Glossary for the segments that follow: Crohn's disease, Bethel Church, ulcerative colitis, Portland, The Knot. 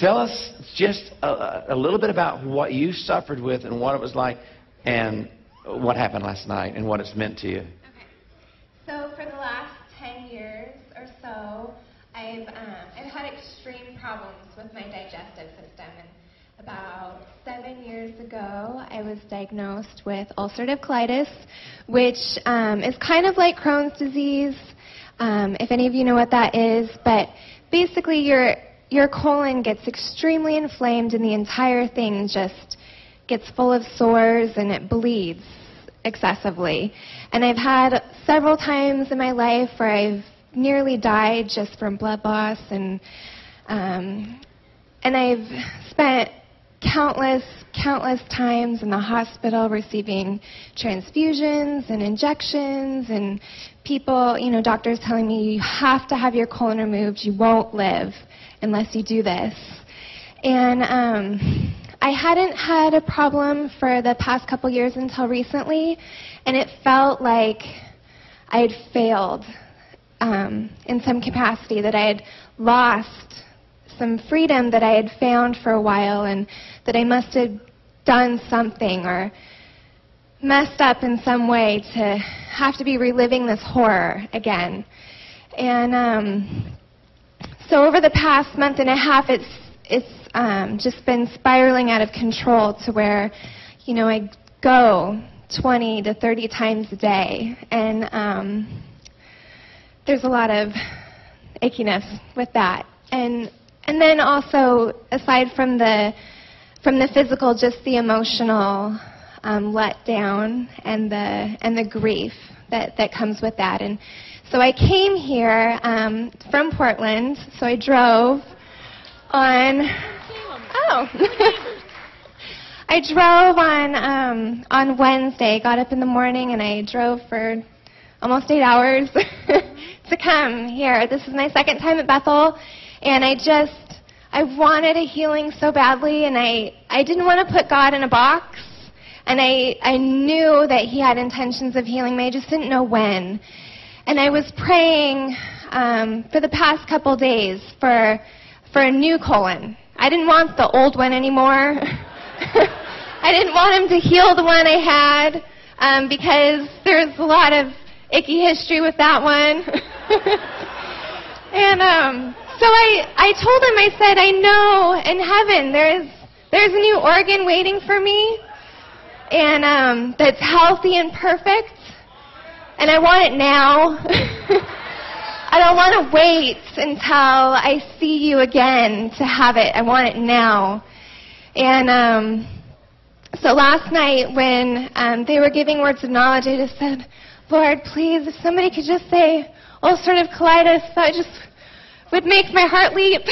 Tell us just a little bit about what you suffered with and what it was like and what happened last night and what it's meant to you. Okay. So for the last 10 years or so, I've had extreme problems with my digestive system. And about 7 years ago, I was diagnosed with ulcerative colitis, which is kind of like Crohn's disease, if any of you know what that is. But basically, your colon gets extremely inflamed, and the entire thing just gets full of sores, and it bleeds excessively. And I've had several times in my life where I've nearly died just from blood loss, and I've spent countless times in the hospital receiving transfusions and injections and people, you know, doctors telling me, you have to have your colon removed, you won't live unless you do this. And I hadn't had a problem for the past couple years until recently, and it felt like I had failed in some capacity, that I had lost some freedom that I had found for a while, and that I must have done something or messed up in some way to have to be reliving this horror again. And so over the past month and a half, it's just been spiraling out of control to where, you know, I go 20 to 30 times a day, and there's a lot of ickiness with that. And then also, aside from the physical, just the emotional letdown and the grief that comes with that. And so I came here from Portland. So I drove on. Oh, I drove on Wednesday. Got up in the morning and I drove for almost 8 hours to come here. This is my second time at Bethel. And I wanted a healing so badly, and I didn't want to put God in a box, and I knew that He had intentions of healing me, I just didn't know when. And I was praying for the past couple days for a new colon. I didn't want the old one anymore. I didn't want Him to heal the one I had, because there's a lot of icky history with that one. And so I told him, I said, I know in heaven there's a new organ waiting for me, and that's healthy and perfect, and I want it now. I don't want to wait until I see you again to have it. I want it now. And so last night when they were giving words of knowledge, I just said, Lord, please, if somebody could just say ulcerative colitis, that just would make my heart leap.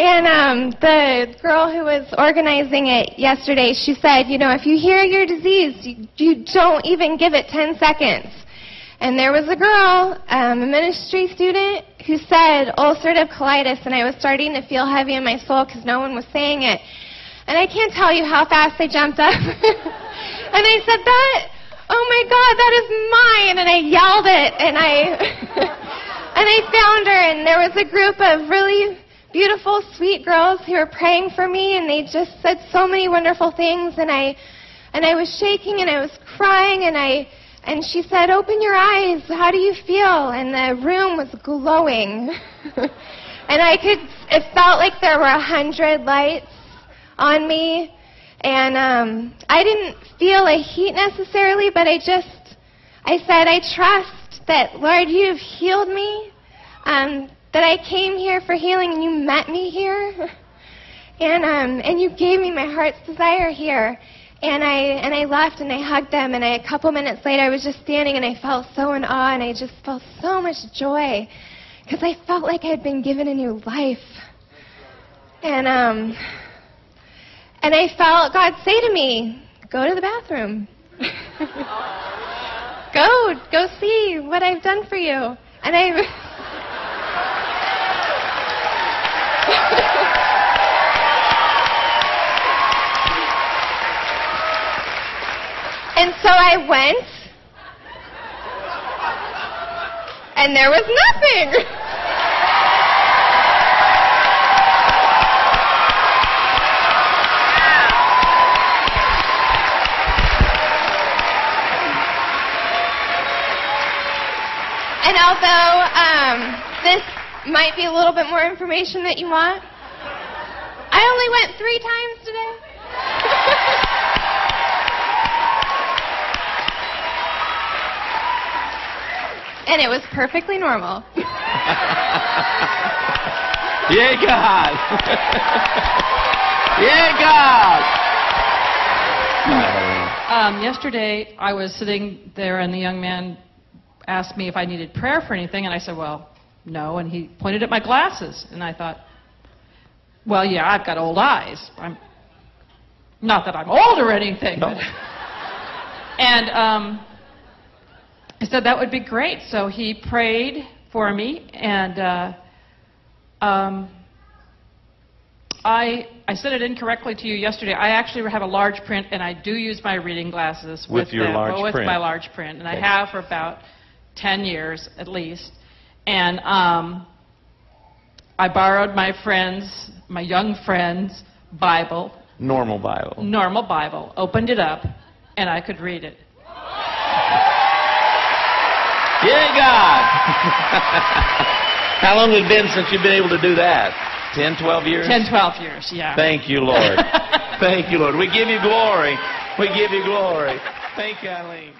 And the girl who was organizing it yesterday, she said, you know, if you hear your disease, you don't even give it 10 seconds. And there was a girl, a ministry student, who said ulcerative colitis, and I was starting to feel heavy in my soul because no one was saying it. And I can't tell you how fast I jumped up. And I said, that, oh my God, that is mine. And I yelled it, and And I found her, and there was a group of really beautiful, sweet girls who were praying for me, and they just said so many wonderful things, and I was shaking, and I was crying, and she said, open your eyes, how do you feel? And the room was glowing. And it felt like there were 100 lights on me, and I didn't feel a heat necessarily, but I said, I trust that, Lord, you've healed me, that I came here for healing, and you met me here, and you gave me my heart's desire here. And I left, and I hugged them, and a couple minutes later, I was just standing, and I felt so in awe, and I just felt so much joy, because I felt like I had been given a new life. And I felt God say to me, go to the bathroom. Go see what I've done for you. And I and so I went, and there was nothing. although this might be a little bit more information that you want. I only went 3 times today. And it was perfectly normal. Yeah, God. Yeah, God. Yesterday, I was sitting there, and the young man asked me if I needed prayer for anything, and I said, well, no, and he pointed at my glasses, and I thought, well, yeah, I've got old eyes. I'm not that I'm old or anything. No. And I said, that would be great. So he prayed for me, and I said it incorrectly to you yesterday. I actually have a large print, and I do use my reading glasses with my large print, and okay. I have for about 10 years at least. And I borrowed my young friend's Bible. Normal Bible. Normal Bible. Opened it up, and I could read it. Yeah, God. How long has it been since you've been able to do that? 10, 12 years? 10, 12 years, yeah. Thank you, Lord. Thank you, Lord. We give you glory. We give you glory. Thank you, Eileen.